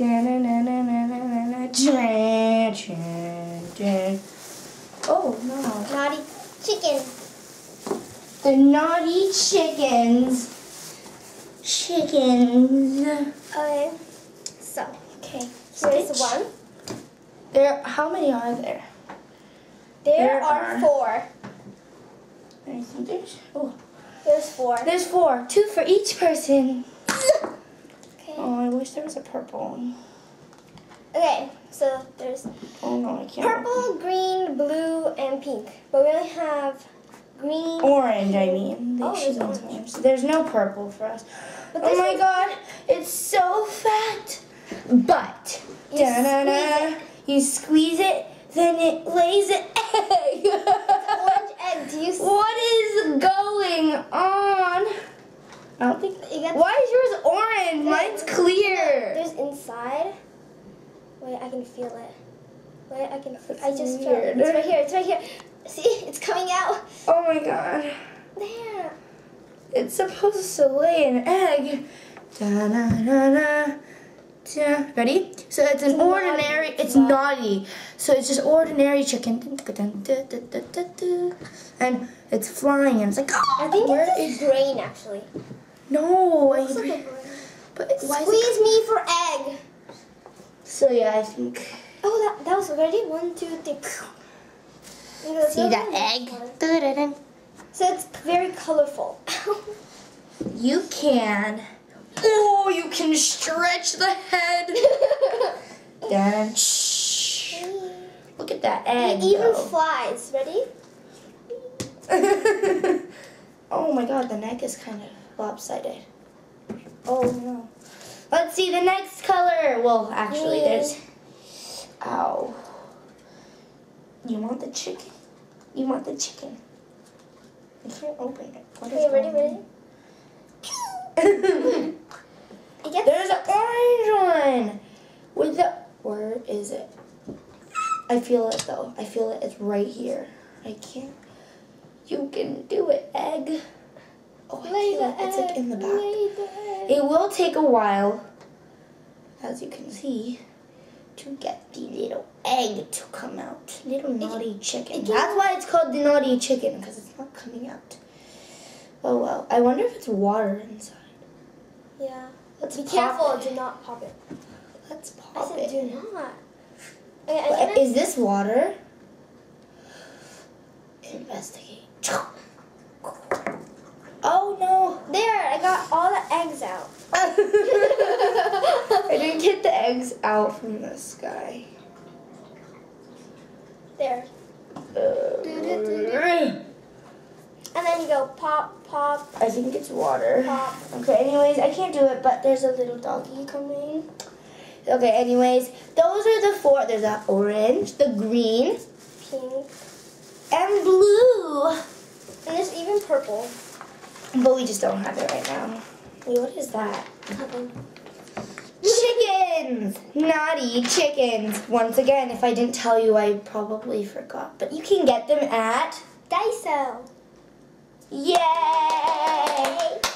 Oh, no. Naughty Chicken. The Naughty Chickens. Okay. So, okay. Here's one. There. How many are there? There are four. There's four. There's four. Two for each person. Okay. Oh, I wish there was a purple one. Okay, so there's purple, green, blue, and pink. But we only have green. Orange, I mean. Oh, there's no purple for us. But oh my god, it's so fat. But you squeeze it, then it lays an egg. Orange egg. Do you see? What is going on? I don't think you got. Why is yours orange? Mine's clear. There's inside. Wait, I can feel it. Wait, I can feel it. I just feel it. It's right here. It's right here. See? It's coming out. Oh my god. There. It's supposed to lay an egg. Ready? So it's an ordinary. It's naughty. So it's just ordinary chicken. And it's flying and it's like. I think it's a brain actually. No. It looks like a brain. But squeeze me for egg. So yeah, I think. Oh, that was ready. 1, 2, 3. See that egg? So it's very colorful. You can. Oh, you can stretch the head. Look at that egg. It even flies. Ready? Oh my god, the neck is kind of lopsided. Oh no. Let's see the next color. Well, actually, there's. Ow. You want the chicken? You want the chicken? You can't open it. Okay, ready? There's an orange one. With the. Where is it? I feel it though. I feel it. It's right here. I can't. You can do it, egg. Oh, I feel it. It's like in the back. It will take a while, as you can see, to get the little egg to come out. Little naughty chicken. That's why it's called the Naughty Chicken, because it's not coming out. Oh well. I wonder if it's water inside. Yeah. Let's be careful. Do not pop it. Let's pop it. I said do not. Okay, is this water? Investigate. Oh no! There, I got all the eggs out. I didn't get the eggs out from the sky. There. And then you go pop, pop. I think it's water. Pop. Okay, anyways, I can't do it, but there's a little doggy coming. Okay, anyways, those are the four. There's the orange, the green, pink, and blue. And there's even purple. But we just don't have it right now. Wait, what is that? Chickens! Naughty chickens. Once again, if I didn't tell you, I probably forgot. But you can get them at Daiso. Yay!